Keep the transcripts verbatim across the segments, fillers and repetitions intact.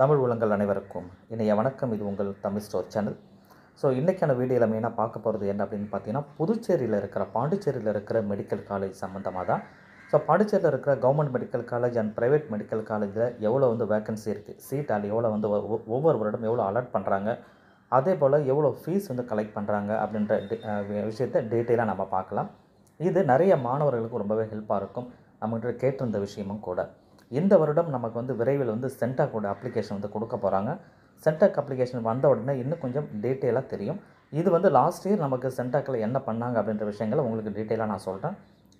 தமிழ் உலங்கள் அனைவருக்கும் இன்றைய வணக்கம். இது உங்கள் தமிழ் ஸ்டோர் சேனல். ஸோ இன்றைக்கான வீடியோவில் மெயினாக பார்க்க போகிறது என்ன அப்படின்னு பார்த்தீங்கன்னா, புதுச்சேரியில் இருக்கிற பாண்டிச்சேரியில் இருக்கிற மெடிக்கல் காலேஜ் சம்மந்தமாக தான். ஸோ பாண்டிச்சேரியில் இருக்கிற government medical college and private medical காலேஜில் எவ்வளோ வந்து வேக்கன்சி இருக்குது, சீட் அது எவ்வளோ வந்து ஒவ்வொரு வருடம் எவ்வளோ அலாட் பண்ணுறாங்க, அதே போல் எவ்வளோ ஃபீஸ் வந்து கலெக்ட் பண்ணுறாங்க அப்படின்ற விஷயத்தை டீட்டெயிலாக நம்ம பார்க்கலாம். இது நிறைய மாணவர்களுக்கு ரொம்பவே ஹெல்ப்பாக இருக்கும். நம்மகிட்ட கேட்டிருந்த விஷயமும் கூட, இந்த வருடம் நமக்கு வந்து விரைவில் வந்து சென்டாக்கோட அப்ளிகேஷன் வந்து கொடுக்க போகிறாங்க. சென்டாக் அப்ளிகேஷன் வந்த உடனே இன்னும் கொஞ்சம் டீட்டெயிலாக தெரியும். இது வந்து லாஸ்ட் இயர் நமக்கு சென்டாக்கில் என்ன பண்ணாங்க அப்படின்ற விஷயங்களை உங்களுக்கு டீட்டெயிலாக நான் சொல்கிறேன்.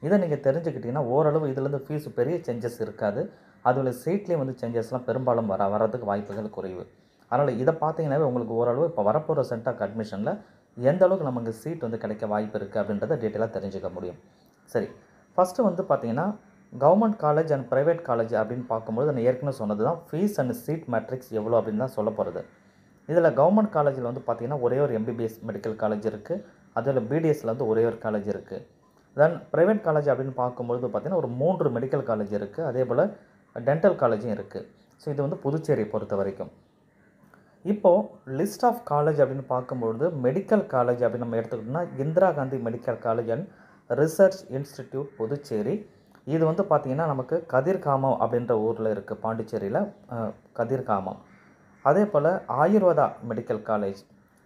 இதை நீங்கள் தெரிஞ்சுக்கிட்டிங்கன்னா ஓரளவு இதுலேருந்து ஃபீஸ் பெரிய சேஞ்சஸ் இருக்காது. அதில் சீட்லேயும் வந்து சேஞ்சஸ்லாம் பெரும்பாலும் வர வரதுக்கு வாய்ப்புகள் குறைவு. அதனால் இதை பார்த்தீங்கன்னாவே உங்களுக்கு ஓரளவு இப்போ வரப்போகிற சென்டாக் அட்மிஷனில் எந்த அளவுக்கு நமக்கு சீட் வந்து கிடைக்க வாய்ப்பு இருக்குது அப்படின்றத டீட்டெயிலாக தெரிஞ்சுக்க முடியும். சரி, ஃபஸ்ட்டு வந்து பார்த்திங்கன்னா government college and private college அப்படின்னு பார்க்கும்போது நான் ஏற்கனவே சொன்னது தான் ஃபீஸ் அண்ட் சீட் மேட்ரிக்ஸ் எவ்வளோ அப்படின்னு தான் சொல்ல போகிறது. இதில் கவர்மெண்ட் காலேஜில் வந்து பார்த்திங்கன்னா ஒரே ஒரு M B B S medical college இருக்குது. அதில் பி டி எஸ்ஸில் வந்து ஒரே ஒரு காலேஜ் இருக்குது. தென் ப்ரைவேட் காலேஜ் அப்படின்னு பார்க்கும்பொழுது பார்த்திங்கன்னா ஒரு மூன்று மெடிக்கல் காலேஜ் இருக்குது. அதே போல் டென்டல் காலேஜும் இருக்குது. ஸோ இது வந்து புதுச்சேரியை பொறுத்த வரைக்கும். இப்போது லிஸ்ட் ஆஃப் காலேஜ் அப்படின்னு பார்க்கும்பொழுது மெடிக்கல் காலேஜ் அப்படின்னு நம்ம எடுத்துக்கிட்டோம்னா Indira Gandhi medical college and research institute Puducherry. இது வந்து பார்த்திங்கன்னா நமக்கு கதிர்காமம் அப்படின்ற ஊரில் இருக்குது, பாண்டிச்சேரியில் கதிர்காமம். அதே போல் ஆயுர்வேதா மெடிக்கல் காலேஜ்,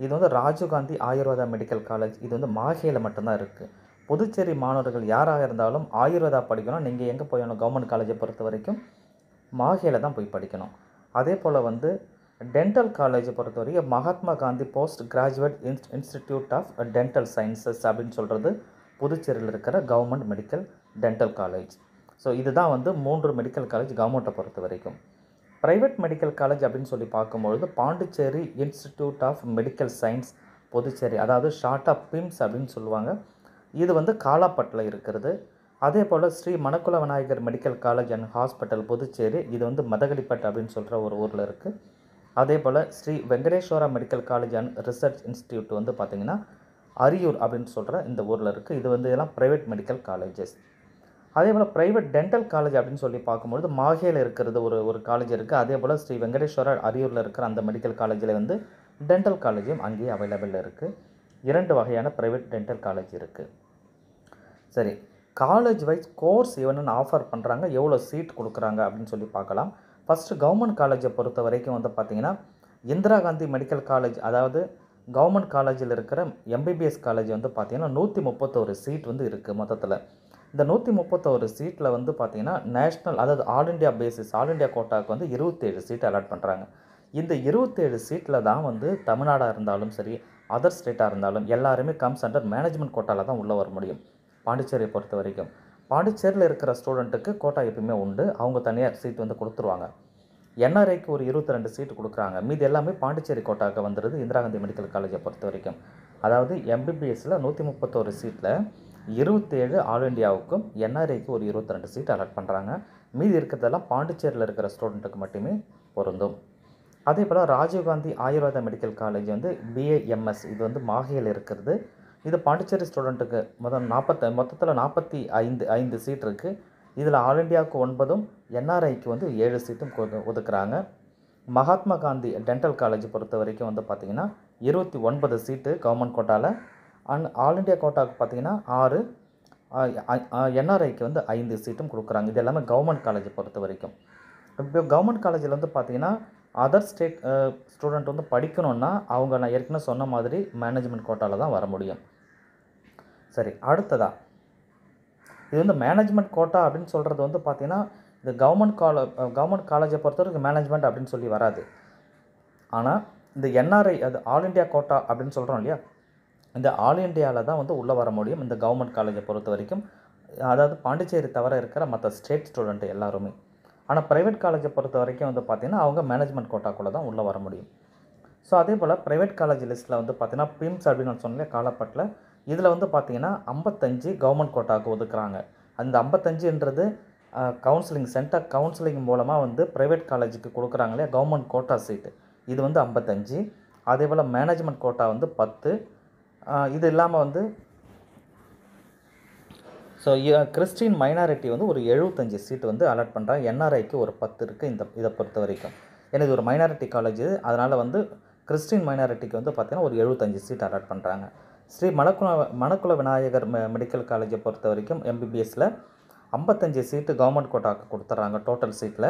இது வந்து ராஜீவ்காந்தி ஆயுர்வேதா மெடிக்கல் காலேஜ். இது வந்து மாஹேயில் மட்டும்தான் இருக்குது. புதுச்சேரி மாணவர்கள் யாராக இருந்தாலும் ஆயுர்வேதா படிக்கணும், நீங்கள் எங்கே போயணும், கவர்மெண்ட் காலேஜை பொறுத்த வரைக்கும் மாஹேயில் தான் போய் படிக்கணும். அதே போல் வந்து டென்டல் காலேஜை பொறுத்த வரைக்கும் மகாத்மா காந்தி போஸ்ட் கிராஜுவேட் இன்ஸ் இன்ஸ்டிடியூட் ஆஃப் டென்டல் சயின்சஸ் அப்படின்னு சொல்கிறது புதுச்சேரியில் இருக்கிற government medical dental college. So இதுதான் வந்து மூன்று மெடிக்கல் காலேஜ் கவர்மெண்ட்டை பொறுத்த வரைக்கும். ப்ரைவேட் மெடிக்கல் காலேஜ் அப்படின்னு சொல்லி பார்க்கும்பொழுது Pondicherry institute of medical science Puducherry, அதாவது ஷார்ட் ஆஃப் பிம்ஸ் அப்படின்னு சொல்லுவாங்க. இது வந்து காலாப்பட்டில் இருக்கிறது. அதே போல் Sri Manakula Vinayagar medical college and hospital Puducherry, இது வந்து மதகடிப்பட்டு அப்படின்னு சொல்கிற ஒரு ஊரில் இருக்குது. அதே போல் Sri Venkateswara medical college and research institute வந்து பார்த்திங்கன்னா அரியூர் அப்படின்னு சொல்கிற இந்த ஊரில் இருக்குது. இது வந்து இதெல்லாம் ப்ரைவேட் மெடிக்கல் காலேஜஸ். அதே போல் ப்ரைவேட் டென்டல் காலேஜ் அப்படின்னு சொல்லி பார்க்கும்பொழுது மாஹேயில் இருக்கிறது ஒரு ஒரு காலேஜ் இருக்குது. அதே போல் ஸ்ரீ வெங்கடேஸ்வரா அரியூரில் இருக்கிற அந்த மெடிக்கல் காலேஜில் வந்து டென்டல் காலேஜும் அங்கேயே அவைலபிள் இருக்குது. இரண்டு வகையான ப்ரைவேட் டென்டல் காலேஜ் இருக்குது. சரி, காலேஜ் வைஸ் கோர்ஸ் எவனுன்னு ஆஃபர் பண்ணுறாங்க, எவ்வளோ சீட் கொடுக்குறாங்க அப்படின்னு சொல்லி பார்க்கலாம். ஃபஸ்ட்டு கவர்மெண்ட் காலேஜை பொறுத்த வரைக்கும் வந்து பார்த்திங்கன்னா இந்திரா காந்தி மெடிக்கல் காலேஜ், அதாவது கவர்மெண்ட் காலேஜில் இருக்கிற M B B S college வந்து பார்த்திங்கன்னா நூற்றி முப்பத்தோரு சீட் வந்து இருக்குது மொத்தத்தில். இந்த நூற்றி முப்பத்தோரு சீட்டில் வந்து பார்த்திங்கன்னா நேஷ்னல், அதாவது all India basis, all India கோட்டாவுக்கு வந்து இருபத்தேழு சீட் அலாட் பண்ணுறாங்க. இந்த இருபத்தேழு சீட்டில் தான் வந்து தமிழ்நாடாக இருந்தாலும் சரி அதர் ஸ்டேட்டாக இருந்தாலும் எல்லாருமே கம்ஸ் அண்டர் மேனேஜ்மெண்ட் கோட்டாவில் தான் உள்ளே வர முடியும். பாண்டிச்சேரியை பொறுத்த வரைக்கும் பாண்டிச்சேரியில் இருக்கிற ஸ்டூடெண்ட்டுக்கு கோட்டா எப்பயுமே உண்டு, அவங்க தனியார் சீட் வந்து கொடுத்துருவாங்க. என் ஆர் ஐக்கு ஒரு இருபத்தி ரெண்டு சீட்டு கொடுக்குறாங்க. மீது எல்லாமே பாண்டிச்சேரி கோட்டாவுக்கு வந்துடுது இந்திரா காந்தி மெடிக்கல் காலேஜை பொறுத்த வரைக்கும். அதாவது எம் பி பி எஸ்ஸில் நூற்றி முப்பத்தோரு சீட்டில் இருபத்தேழு ஆல் இண்டியாவுக்கும் என் ஆர் ஐக்கு ஒரு இருபத்தி ரெண்டு சீட் அலாட் பண்ணுறாங்க. மீதி இருக்கிறதெல்லாம் பாண்டிச்சேரியில் இருக்கிற ஸ்டூடெண்ட்டுக்கு மட்டுமே பொருந்தும். அதே போல் ராஜீவ்காந்தி ஆயுர்வேதா மெடிக்கல் காலேஜ் வந்து பி ஏ எம் எஸ், இது வந்து மாஹேயில் இருக்கிறது. இது பாண்டிச்சேரி ஸ்டூடெண்ட்டுக்கு மொத்தம் நாற்பத்தி மொத்தத்தில் நாற்பத்தி ஐந்து ஐந்து சீட் இருக்குது. இதில் ஆல் இண்டியாவுக்கு ஒன்பதும் என் ஆர் ஐக்கு வந்து ஏழு சீட்டும் ஒதுக்குறாங்க. மகாத்மா காந்தி டென்டல் காலேஜ் பொறுத்த வரைக்கும் வந்து பார்த்திங்கன்னா இருபத்தி ஒன்பது சீட்டு கவர்மெண்ட் கோட்டாவில், அண்ட் ஆல் இண்டியா கோட்டாவுக்கு பார்த்திங்கன்னா ஆறு, என் ஆர் ஐக்கு வந்து ஐந்து சீட்டும் கொடுக்குறாங்க. இது எல்லாமே கவர்மெண்ட் காலேஜை பொறுத்த வரைக்கும். இப்போ கவர்மெண்ட் காலேஜில் வந்து பார்த்திங்கன்னா அதர் ஸ்டேட் ஸ்டூடெண்ட் வந்து படிக்கணுன்னா அவங்க நான் ஏற்கனவே சொன்ன மாதிரி மேனேஜ்மெண்ட் கோட்டாவில் தான் வர முடியும். சரி, அடுத்ததா இது வந்து மேனேஜ்மெண்ட் கோட்டா அப்படின்னு சொல்கிறது வந்து பார்த்திங்கன்னா இந்த கவர்மெண்ட் காலே கவர்மெண்ட் காலேஜை பொறுத்தவரைக்கும் மேனேஜ்மெண்ட் அப்படின்னு சொல்லி வராது. ஆனால் இந்த என் ஆர் ஐ, அது ஆல் இண்டியா கோட்டா அப்படின்னு சொல்கிறோம் இல்லையா, இந்த ஆல் இண்டியாவில் தான் வந்து உள்ளே வர முடியும் இந்த கவர்மெண்ட் காலேஜை பொறுத்த வரைக்கும். அதாவது பாண்டிச்சேரி தவிர இருக்கிற மற்ற ஸ்டேட் ஸ்டூடெண்ட்டு எல்லாருமே. ஆனால் ப்ரைவேட் காலேஜை பொறுத்த வரைக்கும் வந்து பார்த்திங்கன்னா அவங்க மேனேஜ்மெண்ட் கோட்டாக்குள்ளே தான் உள்ளே வர முடியும். ஸோ அதே போல் ப்ரைவேட் காலேஜ் லிஸ்ட்டில் வந்து பார்த்திங்கன்னா பிம்ஸ் அப்படின்னு நான் சொன்னேன் காலாப்பட்டில், இதில் வந்து பார்த்திங்கன்னா ஐம்பத்தஞ்சு கவர்மெண்ட் கோட்டாவுக்கு ஒதுக்குறாங்க. அந்த ஐம்பத்தஞ்சுன்றது கவுன்சிலிங் சென்டர் கவுன்சிலிங் மூலமாக வந்து ப்ரைவேட் காலேஜுக்கு கொடுக்குறாங்களே கவர்மெண்ட் கோட்டா சீட்டு, இது வந்து ஐம்பத்தஞ்சு. அதே போல் மேனேஜ்மெண்ட் கோட்டா வந்து பத்து. இது இல்லாமல் வந்து ஸோ கிறிஸ்டின் மைனாரிட்டி வந்து ஒரு எழுபத்தஞ்சி சீட்டு வந்து அலாட் பண்ணுறாங்க. என் ஆர் ஐக்கு ஒரு பத்து இருக்குது இந்த இதை பொறுத்த வரைக்கும். ஏன்னா இது ஒரு மைனாரிட்டி காலேஜ், அதனால் வந்து கிறிஸ்டின் மைனாரிட்டிக்கு வந்து பார்த்திங்கன்னா ஒரு எழுபத்தஞ்சு சீட் அலாட் பண்ணுறாங்க. ஸ்ரீ மணக்குள மணக்குள விநாயகர் மெடிக்கல் காலேஜை பொறுத்த வரைக்கும் எம்பிபிஎஸ்சில் ஐம்பத்தஞ்சு சீட்டு கவர்மெண்ட் கோட்டாக்கு கொடுத்துட்றாங்க டோட்டல் சீட்டில்.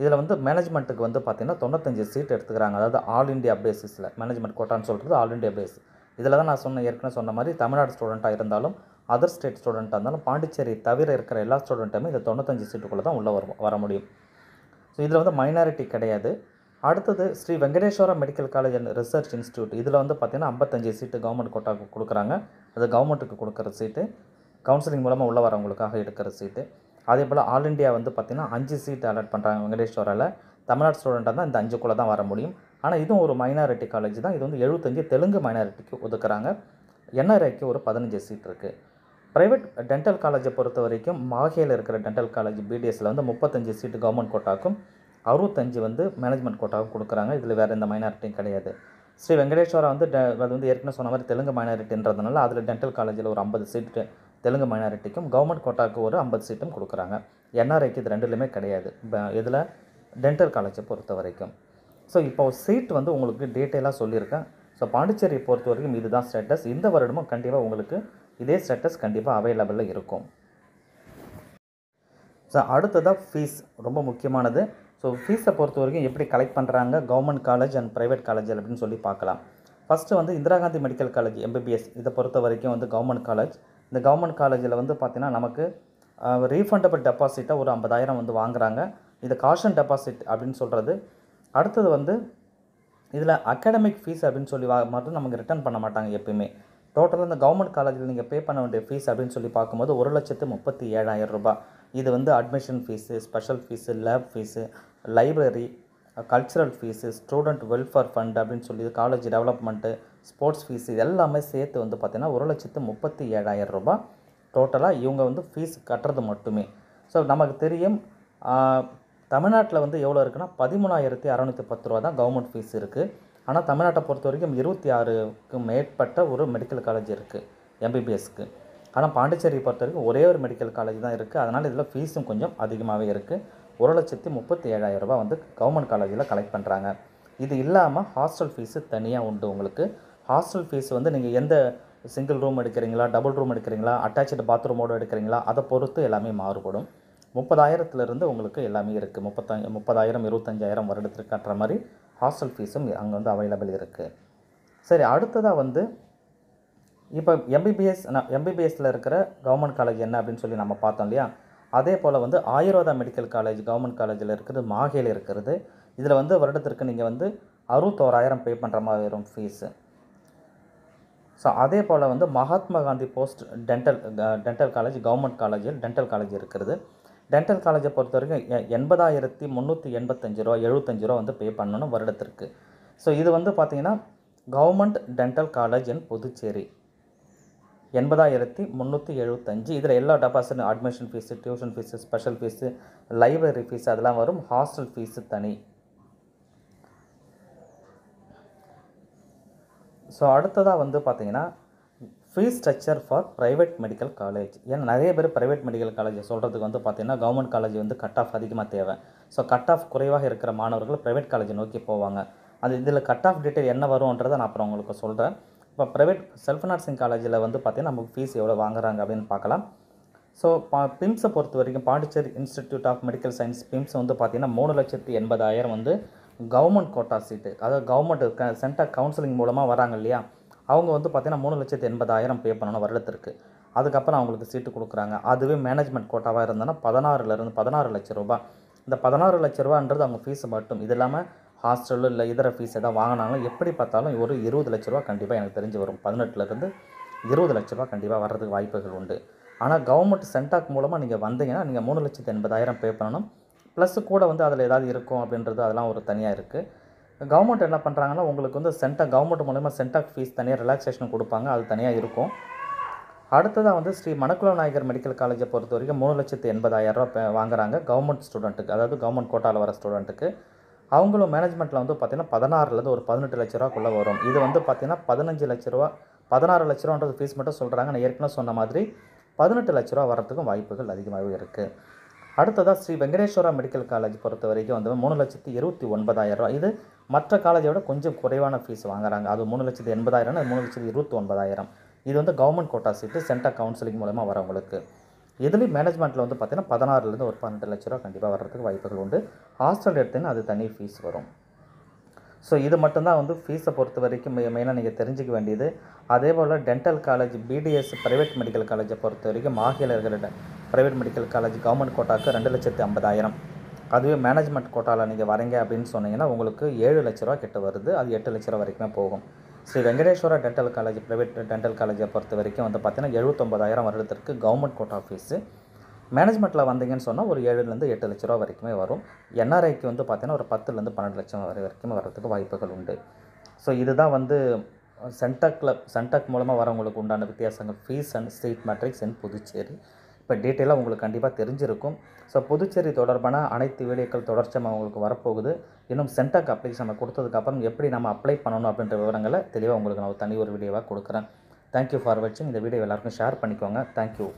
இதில் வந்து மேனேஜ்மெண்ட்டுக்கு வந்து பார்த்திங்கன்னா தொண்ணூத்தஞ்சு சீட் எடுத்துக்கிறாங்க, அதாவது ஆல் இண்டியா பேசிஸில். மேனேஜ்மெண்ட் கோட்டான்னு சொல்கிறது ஆல் இண்டியா பேஸ். இதில் தான் நான் சொன்ன ஏற்கனவே சொன்ன மாதிரி தமிழ்நாடு ஸ்டூடெண்ட்டாக இருந்தாலும் அதர் ஸ்டேட் ஸ்டூடெண்ட்டாக இருந்தாலும் பாண்டிச்சேரி தவிர இருக்கிற எல்லா ஸ்டூடெண்ட்டுமே இந்த தொண்ணூத்தஞ்சு சீட்டுக்குள்ளே தான் உள்ளே வரும் வர முடியும். ஸோ இதில் வந்து மைனாரிட்டி கிடையாது. அடுத்தது Sri Venkateswara medical college and research institute. இதில் வந்து பார்த்திங்கன்னா ஐம்பத்தஞ்சு சீட்டு கவர்மெண்ட் கோட்டாக்கு கொடுக்குறாங்க, அது கவர்மெண்ட்டுக்கு கொடுக்குற சீட்டு, கவுன்சிலிங் மூலமாக உள்ள வரவங்களுக்காக எடுக்கிற சீட்டு. அதே போல் ஆல் இண்டியா வந்து பார்த்திங்கன்னா அஞ்சு சீட்டு அலாட் பண்ணுறாங்க வெங்கடேஸ்வராவில். தமிழ்நாடு ஸ்டூடெண்ட்டாக தான் இந்த அஞ்சுக்குள்ளே தான் வர முடியும். ஆனால் இதுவும் ஒரு மைனாரிட்டி காலேஜ் தான். இது வந்து எழுபத்தஞ்சு தெலுங்கு மைனாரிட்டிக்கு ஒதுக்குறாங்க. என்ஆர்ஐக்கு ஒரு பதினஞ்சு சீட் இருக்குது. ப்ரைவேட் டென்டல் காலேஜை பொறுத்த வரைக்கும் மாஹேயில் இருக்கிற டென்டல் காலேஜ் பிடிஎஸில் வந்து முப்பத்தஞ்சு சீட்டு கவர்மெண்ட் கோட்டாக்கும் அறுபத்தஞ்சு வந்து மேனேஜ்மெண்ட் கோட்டாவும் கொடுக்குறாங்க. இதில் வேறு எந்த மைனாரிட்டியும் கிடையாது. ஸ்ரீ வெங்கடேஸ்வரா வந்து அது வந்து ஏற்கனவே சொன்ன மாதிரி தெலுங்கு மைனாரிட்டின்றதுனால அதில் டென்டல் காலேஜில் ஒரு ஐம்பது சீட்டு தெலுங்கு மைனாரிட்டிக்கும் கவர்மெண்ட் கோட்டாவுக்கு ஒரு ஐம்பது சீட்டும் கொடுக்குறாங்க. என்ஆர்ஐக்கு இது ரெண்டுலேயுமே கிடையாது இதில் டென்டல் காலேஜை பொறுத்த வரைக்கும். ஸோ இப்போ சீட் வந்து உங்களுக்கு டீட்டெயிலாக சொல்லியிருக்கேன். ஸோ பாண்டிச்சேரியை பொறுத்த வரைக்கும் இதுதான் ஸ்டேட்டஸ். இந்த வருடமும் கண்டிப்பாக உங்களுக்கு இதே ஸ்டேட்டஸ் கண்டிப்பாக அவைலபிளில் இருக்கும். ஸோ அடுத்ததாக ஃபீஸ் ரொம்ப முக்கியமானது. ஸோ ஃபீஸை பொறுத்த வரைக்கும் எப்படி கலெக்ட் பண்ணுறாங்க government college and private college அப்படின்னு சொல்லி பார்க்கலாம். ஃபஸ்ட்டு வந்து Indira Gandhi medical college M B B S இதை பொறுத்த வரைக்கும் வந்து கவர்மெண்ட் காலேஜ். இந்த கவர்மெண்ட் காலேஜில் வந்து பார்த்திங்கன்னா நமக்கு ரீஃபண்டபிள் டெபாசிட்டாக ஒரு ஐம்பதாயிரம் வந்து வாங்குகிறாங்க. இது காஷன் டெபாசிட் அப்படின்னு சொல்கிறது. அடுத்தது வந்து இதில் அகாடமிக் ஃபீஸ் அப்படின்னு சொல்லி மட்டும் நமக்கு ரிட்டர்ன் பண்ண மாட்டாங்க எப்பயுமே. டோட்டலாக இந்த கவர்மெண்ட் காலேஜில் நீங்கள் பே பண்ண வேண்டிய ஃபீஸ் அப்படின்னு சொல்லி பார்க்கும்போது ஒரு லட்சத்து முப்பத்தி ஏழாயிரம் ரூபாய். இது வந்து admission fees, special fees, lab fees, library, cultural fees, student welfare fund அப்படின்னு சொல்லி காலேஜ் டெவலப்மெண்ட்டு, ஸ்போர்ட்ஸ் ஃபீஸ், இது எல்லாமே சேர்த்து வந்து பார்த்திங்கன்னா ஒரு லட்சத்து முப்பத்தி ஏழாயிரம் ரூபாய் டோட்டலாக இவங்க வந்து ஃபீஸ் கட்டுறது மட்டுமே. ஸோ நமக்கு தெரியும் தமிழ்நாட்டில் வந்து எவ்வளோ இருக்குன்னா பதிமூணாயிரத்தி அறநூற்றி பத்து ரூபா தான் கவர்மெண்ட் ஃபீஸ் இருக்குது. ஆனால் தமிழ்நாட்டை பொறுத்த வரைக்கும் இருபத்தி ஆறுக்கு மேற்பட்ட ஒரு மெடிக்கல் காலேஜ் இருக்குது எம்பிபிஎஸ்க்கு. ஆனால் பாண்டிச்சேரியை பொறுத்த வரைக்கும் ஒரே ஒரு மெடிக்கல் காலேஜ் தான் இருக்குது. அதனால் இதில் ஃபீஸும் கொஞ்சம் அதிகமாகவே இருக்குது. ஒரு லட்சத்தி முப்பத்தி ஏழாயிரம் ரூபா வந்து கவர்மெண்ட் காலேஜில் கலெக்ட் பண்ணுறாங்க. இது இல்லாமல் ஹாஸ்டல் ஃபீஸு தனியாக உண்டு உங்களுக்கு. ஹாஸ்டல் ஃபீஸ் வந்து நீங்கள் எந்த சிங்கிள் ரூம் எடுக்கிறீங்களா, டபுள் ரூம் எடுக்கிறீங்களா, அட்டாச்சு பாத்ரூமோடு எடுக்கிறீங்களா, அதை பொறுத்து எல்லாமே மாறுபடும். முப்பதாயிரத்துலேருந்து உங்களுக்கு எல்லாமே இருக்குது. முப்பத்தஞ்சு முப்பதாயிரம் இருபத்தஞ்சாயிரம் வருடத்திற்கு கட்டுற மாதிரி ஹாஸ்டல் ஃபீஸும் அங்கே வந்து அவைலபிள் இருக்குது. சரி, அடுத்ததாக வந்து இப்போ எம்பிபிஎஸ் நான் எம்பிபிஎஸ்சில் இருக்கிற கவர்மெண்ட் காலேஜ் என்ன அப்படின்னு சொல்லி நம்ம பார்த்தோம் இல்லையா. அதே போல் வந்து ஆயுர்வேதா மெடிக்கல் காலேஜ் கவர்மெண்ட் காலேஜில் இருக்கிறது மாஹேயில் இருக்கிறது. இதில் வந்து வருடத்திற்கு நீங்கள் வந்து அறுபத்தோராயிரம் பே பண்ணுற மாதிரி வரும் ஃபீஸு. ஸோ அதே போல் வந்து Mahatma Gandhi post dental dental college government காலேஜில் டென்டல் காலேஜ் இருக்கிறது. டென்டல் காலேஜை பொறுத்த வரைக்கும் எண்பதாயிரத்தி முந்நூற்றி எண்பத்தஞ்சு ரூபா எழுபத்தஞ்சு ரூபா வந்து பே பண்ணணும் வருடத்திற்கு. ஸோ இது வந்து பார்த்திங்கன்னா government dental college in Puducherry எண்பதாயிரத்தி முந்நூற்றி எழுபத்தஞ்சு. இதில் எல்லா deposit admission fees, tuition fees, special fees, library fees அதெல்லாம் வரும். ஹாஸ்டல் ஃபீஸு தனி. ஸோ அடுத்ததாக வந்து பார்த்திங்கன்னா fees structure for private medical college. ஏன்னா நிறைய பேர் ப்ரைவேட் மெடிக்கல் காலேஜ் சொல்கிறதுக்கு வந்து பார்த்திங்கன்னா கவர்மெண்ட் காலேஜ் வந்து கட் ஆஃப் அதிகமாக தேவை. ஸோ கட் ஆஃப் குறைவாக இருக்கிற மாணவர்கள் ப்ரைவேட் காலேஜை நோக்கி போவாங்க. அது இதில் கட் ஆஃப் டீட்டெயில் என்ன வரும்ன்றதை நான் அப்புறம் உங்களுக்கு சொல்கிறேன். இப்போ ப்ரைவேட் செல்ஃப் நர்சிங் காலேஜில் வந்து பார்த்திங்கன்னா நமக்கு ஃபீஸ் எவ்வளோ வாங்குறாங்க அப்படின்னு பார்க்கலாம். ஸோ பா பிம்ஸை பொறுத்த வரைக்கும் Pondicherry institute of medical science PIMS வந்து பார்த்திங்கன்னா மூணு லட்சத்து எண்பதாயிரம் வந்து கவர்மெண்ட் கோட்டா சீட்டு, அதாவது கவர்மெண்ட் சென்டாக் கவுன்சிலிங் மூலமாக வராங்க இல்லையா, அவங்க வந்து பார்த்திங்கன்னா மூணு லட்சத்து எண்பதாயிரம் பே பண்ணணும் வருடத்திற்கு. அதுக்கப்புறம் அவங்களுக்கு சீட்டு கொடுக்குறாங்க. அதுவே மேனேஜ்மெண்ட் கோட்டாவாக இருந்தோன்னா பதினாறுலேருந்து பதினாறு லட்ச ரூபா. இந்த பதினாறு லட்ச ரூபான்றது அவங்க ஃபீஸு மட்டும். இது இல்லாமல் ஹாஸ்டலு இல்லை இதர ஃபீஸ் எதாவது வாங்கினாலும் எப்படி பார்த்தாலும் ஒரு இருபது லட்ச ரூபா கண்டிப்பாக எனக்கு தெரிஞ்சு வரும். பதினெட்டுலேருந்து இருபது லட்ச ரூபா கண்டிப்பாக வர்றதுக்கு வாய்ப்புகள் உண்டு. ஆனால் கவர்மெண்ட் சென்டாக் மூலமாக நீங்கள் வந்தீங்கன்னா நீங்கள் மூணு லட்சத்து எண்பதாயிரம் பே பண்ணணும். ப்ளஸ் கூட வந்து அதில் ஏதாவது இருக்கும் அப்படின்றது அதெல்லாம் ஒரு தனியாக இருக்குது. கவர்மெண்ட் என்ன பண்ணுறாங்கன்னா உங்களுக்கு வந்து சென்டாக் கவர்மெண்ட் மூலமாக சென்டாக் ஃபீஸ் தனியாக ரிலாக்ஸேஷன் கொடுப்பாங்க, அது தனியாக இருக்கும். அடுத்ததாக வந்து ஸ்ரீ மணக்குள விநாயகர் மெடிக்கல் காலேஜை பொறுத்த வரைக்கும் மூணு லட்சத்து எண்பதாயிரரூபா வாங்குறாங்க கவர்மெண்ட் ஸ்டூடெண்ட்டுக்கு, அதாவது கவர்மெண்ட் கோட்டாவில் வர ஸ்டூடெண்ட்டுக்கு. அவங்களும் மேனேஜ்மெண்ட்டில் வந்து பார்த்திங்கன்னா பதினாறுலேருந்து ஒரு பதினெட்டு லட்ச ரூபாக்குள்ளே வரும். இது வந்து பார்த்திங்கன்னா பதினஞ்சு லட்ச ரூபா பதினாறு லட்ச ரூபான்றது ஃபீஸ் மட்டும் சொல்கிறாங்க. நான் ஏற்கனவே சொன்ன மாதிரி பதினெட்டு லட்ச ரூபா வரத்துக்கும் வாய்ப்புகள் அதிகமாகவே இருக்குது. அடுத்ததா ஸ்ரீ வெங்கடேஸ்வரா மெடிக்கல் காலேஜ் பொறுத்த வரைக்கும் வந்து மூன்று லட்சத்து இருபத்தி ஒன்பதாயிரம் ரூபாய். இது மற்ற காலேஜோட கொஞ்சம் குறைவான ஃபீஸ் வாங்குறாங்க. அது மூன்று லட்சத்து எண்பதாயிரம், அது மூன்று லட்சத்து இருபத்தி ஒன்பதாயிரம். இது வந்து government quota seat CENTAC counselling மூலமாக வரவங்களுக்கு. இதுலேயும் மேனேஜ்மெண்ட்டில் வந்து பார்த்திங்கன்னா பதினாறுலேருந்து ஒரு பன்னெண்டு லட்ச ரூபா கண்டிப்பாக வர்றதுக்கு வாய்ப்புகள் உண்டு. ஹாஸ்டல் எடுத்தீங்கன்னா அது தனி ஃபீஸ் வரும். ஸோ இது மட்டும்தான் வந்து ஃபீஸை பொறுத்த வரைக்கும் மெயினாக நீங்கள் தெரிஞ்சிக்க வேண்டியது. அதே போல் dental college BDS private medical காலேஜை பொறுத்த வரைக்கும் மாஹியில் இருக்கிற ப்ரைவேட் மெடிக்கல் காலேஜ் கவர்மெண்ட் கோட்டாவுக்கு ரெண்டு லட்சத்து ஐம்பதாயிரம். அதுவே மேனேஜ்மெண்ட் கோட்டாவில் நீங்கள் வரீங்க அப்படின்னு சொன்னீங்கன்னா உங்களுக்கு ஏழு லட்ச ரூபா கிட்ட வருது. அது எட்டு லட்ச ரூபா வரைக்குமே போகும். Sri Venkateswara dental college private dental காலேஜை பொறுத்த வரைக்கும் வந்து பார்த்திங்கன்னா எழுபத்தொம்பதாயிரம் வருடத்திற்கு கவர்மெண்ட் கோட்டா ஃபீஸு. மேனேஜ்மெண்ட்டில் வந்தீங்கன்னு சொன்னால் ஒரு ஏழுலேருந்து எட்டு லட்ச ரூபா வரைக்குமே வரும். என்ஆர்ஐக்கு வந்து பார்த்திங்கன்னா ஒரு பத்துலேருந்து பன்னெண்டு லட்சம் வரை வரைக்கும் வர்றதுக்கு வாய்ப்புகள் உண்டு. ஸோ இதுதான் வந்து சென்டாக்ல சென்டாக் மூலமாக வரவங்களுக்கு உண்டான வித்தியாசங்கள் fees and street matrix and Puducherry. இப்போ டீட்டெயிலாக உங்களுக்கு கண்டிப்பாக தெரிஞ்சிருக்கும். ஸோ புதுச்சேரி தொடர்பான அனைத்து வீடியோக்கள் தொடர்ச்சியாக உங்களுக்கு வரப்போகுது. இன்னும் சென்டாக் அப்ளிகேஷனை கொடுத்ததுக்கப்புறம் எப்படி நம்ம அப்ளை பண்ணணும் அப்படின்ற விவரங்களை தெளிவாக உங்களுக்கு நான் தனி ஒரு வீடியோவாக கொடுக்குறேன். தேங்க்யூ ஃபார் வாட்சிங். இந்த வீடியோ எல்லாருக்கும் ஷேர் பண்ணிக்கோங்க. தேங்க்யூ.